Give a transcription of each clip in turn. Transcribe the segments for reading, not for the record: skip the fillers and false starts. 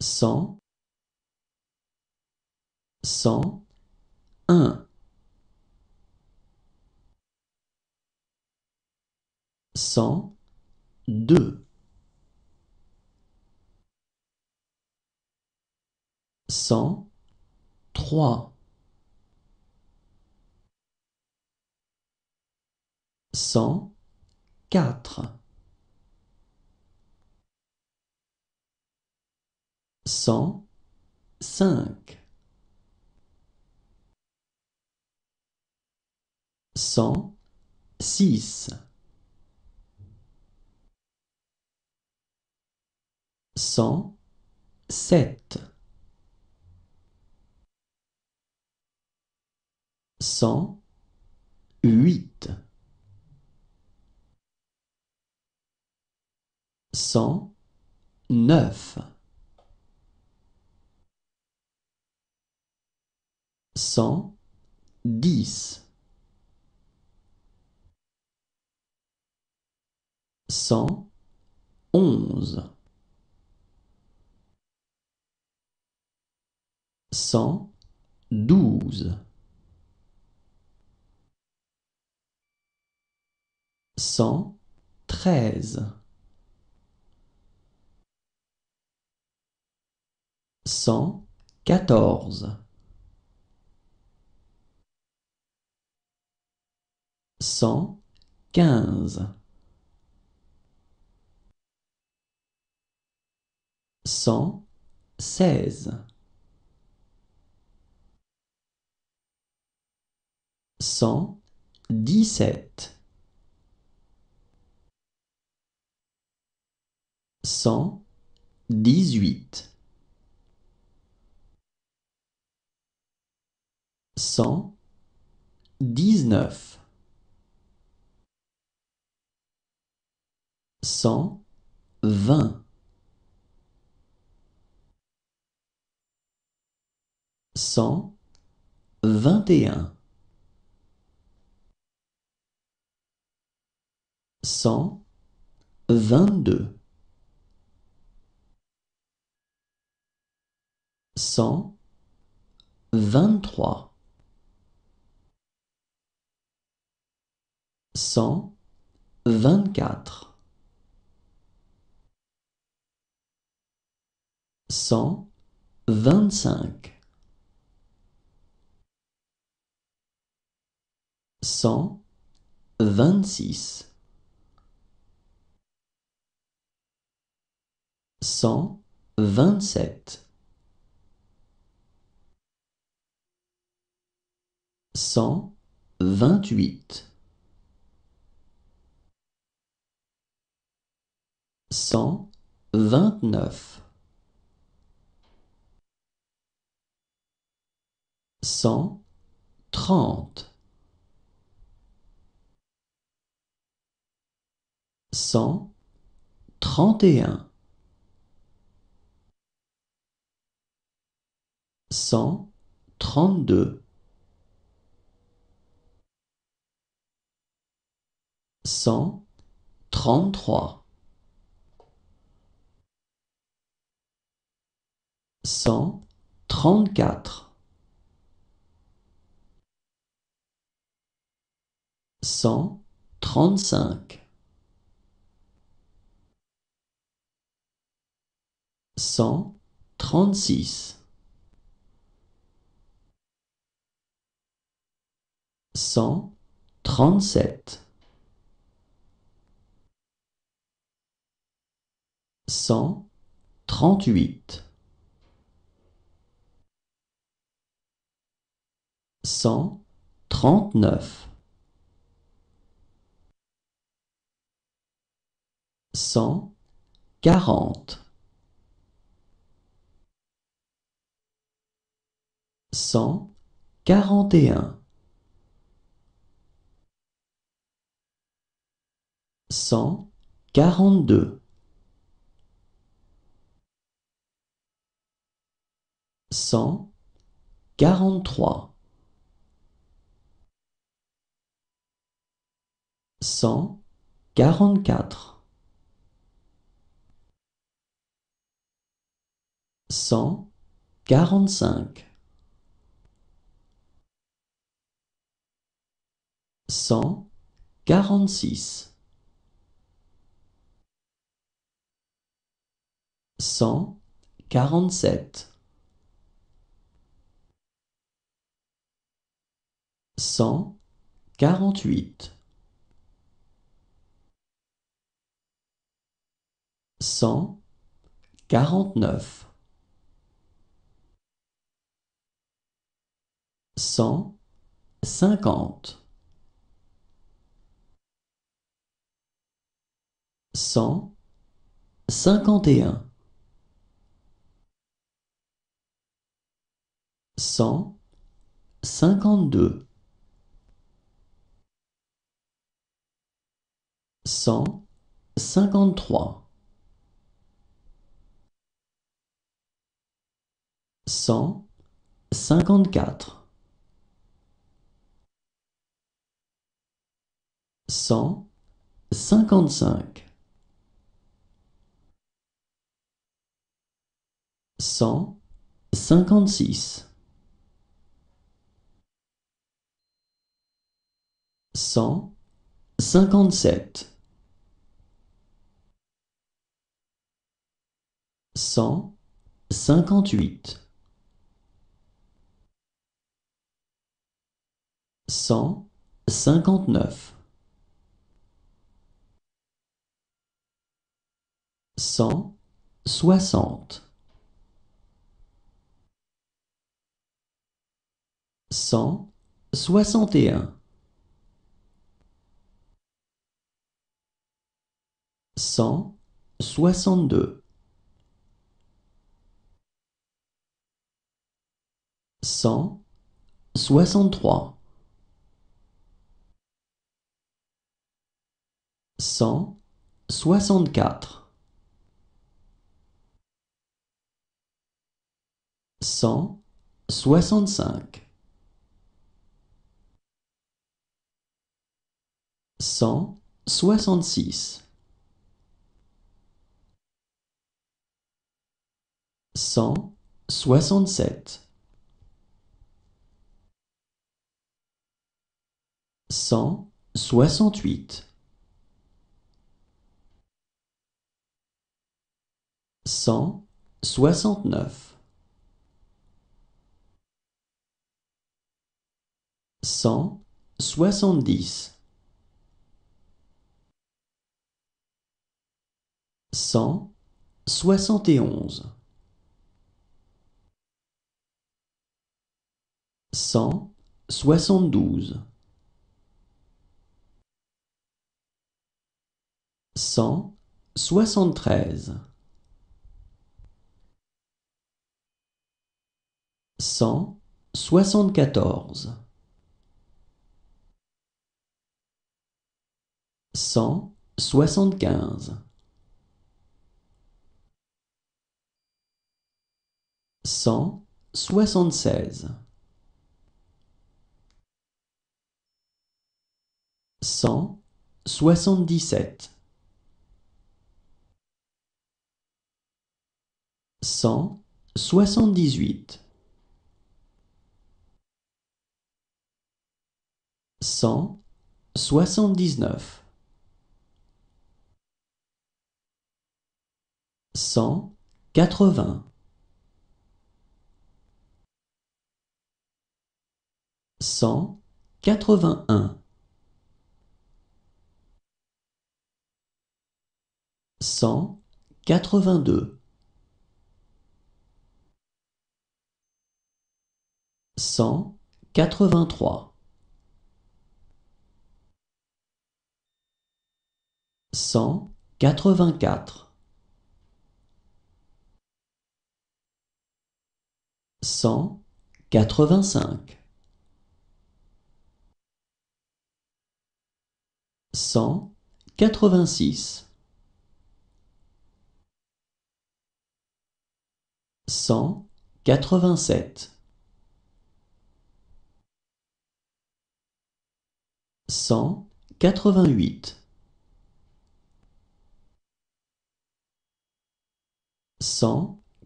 141, 142, 143, 144,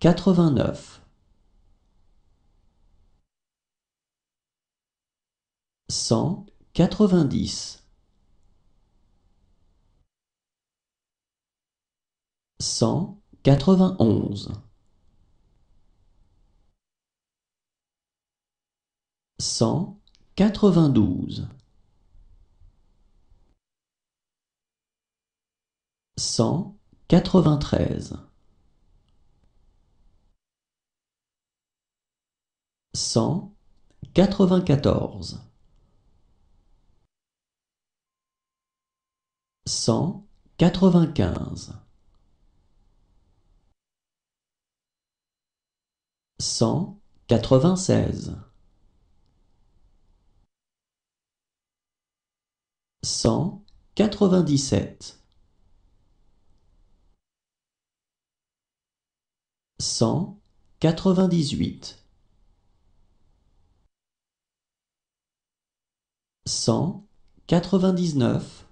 89 190 191 192 193 194 195 196 197 198 199